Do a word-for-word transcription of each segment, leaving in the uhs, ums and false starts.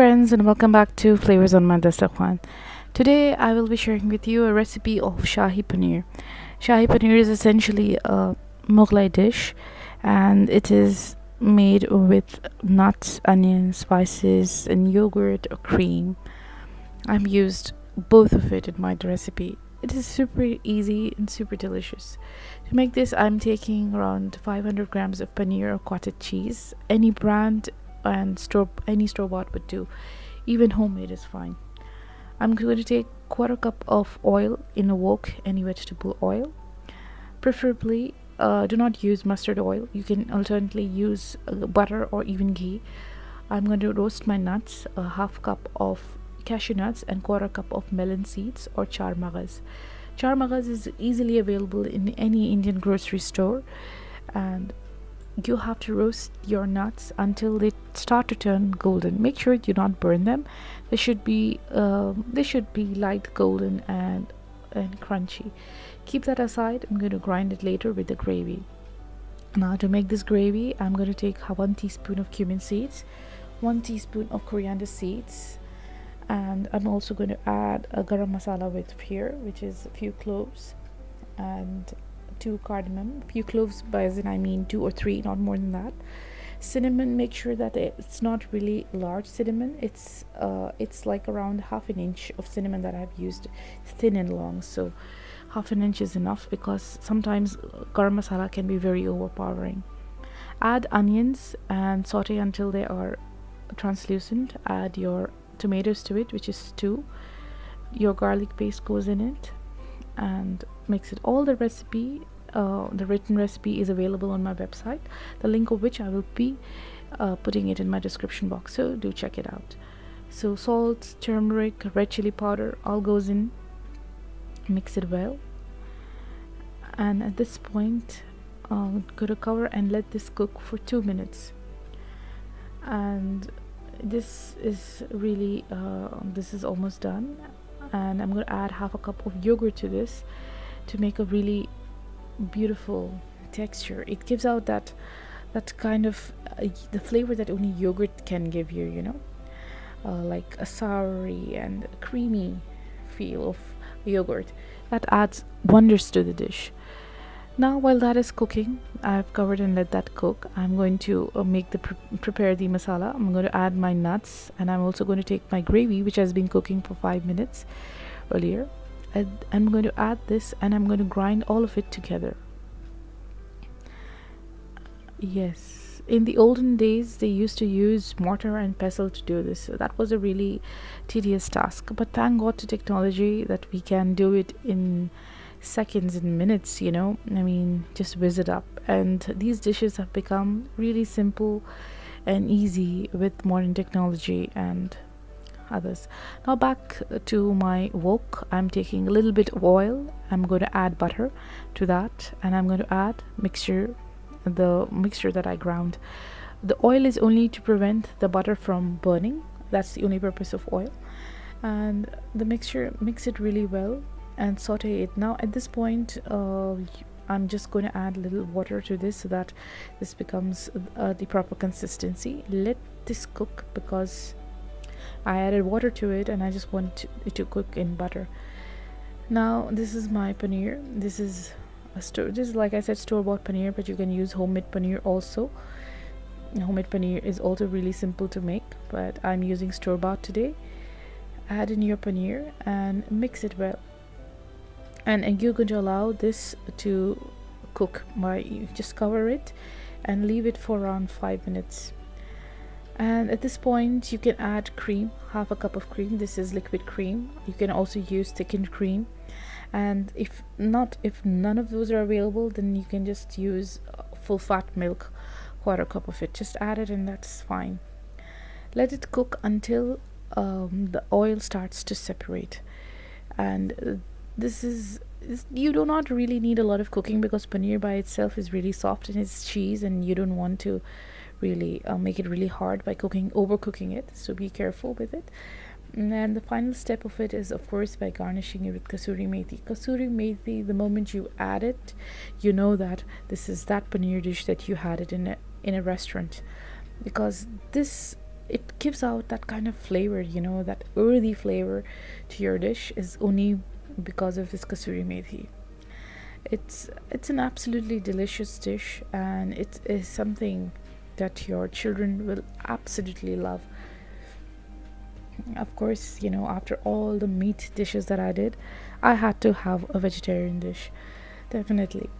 friends, and welcome back to Flavours on My Dastarkhwan. Today I will be sharing with you a recipe of Shahi Paneer. Shahi Paneer is essentially a Mughlai dish, and it is made with nuts, onions, spices and yogurt or cream. I've used both of it in my recipe. It is super easy and super delicious. To make this, I'm taking around five hundred grams of paneer or cottage cheese. Any brand and store any store bought would do. Even homemade is fine. I'm going to take quarter cup of oil in a wok, any vegetable oil. Preferably, uh, do not use mustard oil. You can alternately use butter or even ghee. I'm going to roast my nuts, a half cup of cashew nuts and quarter cup of melon seeds or char maghaz. Char maghaz is easily available in any Indian grocery store, and you have to roast your nuts until they start to turn golden. Make sure you do not burn them. They should be uh, they should be light golden and and crunchy. Keep that aside. I'm going to grind it later with the gravy. Now, to make this gravy, I'm going to take one teaspoon of cumin seeds, one teaspoon of coriander seeds, and I'm also going to add a garam masala with here, which is a few cloves and two cardamom. Few cloves, by as in I mean two or three, not more than that. Cinnamon, make sure that it's not really large cinnamon. It's uh, it's like around half an inch of cinnamon that I've used, thin and long, so half an inch is enough because sometimes garam masala can be very overpowering. Add onions and saute until they are translucent. Add your tomatoes to it, which is two. Your garlic paste goes in it, and mix it all. The recipe, uh, the written recipe, is available on my website, the link of which I will be uh, putting it in my description box, so do check it out. So salt, turmeric, red chili powder all goes in. Mix it well, and at this point I'm going to cover and let this cook for two minutes. And this is really uh, this is almost done, and I'm going to add half a cup of yogurt to this to make a really beautiful texture. It gives out that that kind of uh, the flavor that only yogurt can give you, you know, uh, like a soury and creamy feel of yogurt. That adds wonders to the dish. Now, while that is cooking, I've covered and let that cook. I'm going to uh, make the pre prepare the masala. I'm going to add my nuts, and I'm also going to take my gravy, which has been cooking for five minutes earlier, and I'm going to add this, and I'm going to grind all of it together. Yes, in the olden days they used to use mortar and pestle to do this, so that was a really tedious task, but thank God to technology that we can do it in seconds and minutes, you know, I mean, just whiz it up. And these dishes have become really simple and easy with modern technology and others. Now, back to my wok. I'm taking a little bit of oil. I'm going to add butter to that, and I'm going to add mixture, the mixture that I ground. The oil is only to prevent the butter from burning. That's the only purpose of oil. And the mixture, mix it really well and saute it. Now at this point uh, I'm just going to add a little water to this so that this becomes uh, the proper consistency. Let this cook because I added water to it and I just want it to cook in butter. Now this is my paneer. This is a store, this is, like I said, store-bought paneer, but you can use homemade paneer also. Homemade paneer is also really simple to make, but I'm using store-bought today. Add in your paneer and mix it well. And, and you're going to allow this to cook. By you just cover it and leave it for around five minutes. And at this point you can add cream, half a cup of cream. This is liquid cream. You can also use thickened cream, and if not, if none of those are available, then you can just use full fat milk, quarter cup of it, just add it and that's fine. Let it cook until um, the oil starts to separate. And This is, is you do not really need a lot of cooking because paneer by itself is really soft and it's cheese, and you don't want to really uh, make it really hard by cooking, overcooking it, so be careful with it. And then the final step of it is, of course, by garnishing it with kasuri methi. Kasuri methi, the moment you add it, you know that this is that paneer dish that you had it in a, in a restaurant, because this it gives out that kind of flavor, you know, that earthy flavor to your dish is only because of this kasuri methi. It's it's an absolutely delicious dish, and it is something that your children will absolutely love. Of course, you know, after all the meat dishes that I did, I had to have a vegetarian dish, definitely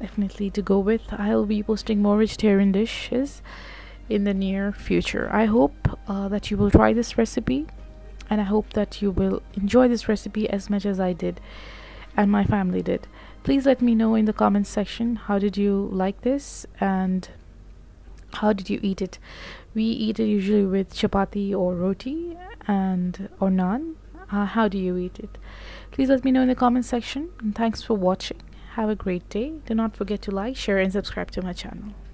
definitely to go with. I'll be posting more vegetarian dishes in the near future. I hope uh, that you will try this recipe, and I hope that you will enjoy this recipe as much as I did and my family did. Please let me know in the comments section, how did you like this and how did you eat it? We eat it usually with chapati or roti and or naan. Uh, how do you eat it? Please let me know in the comment section, and thanks for watching. Have a great day. Do not forget to like, share and subscribe to my channel.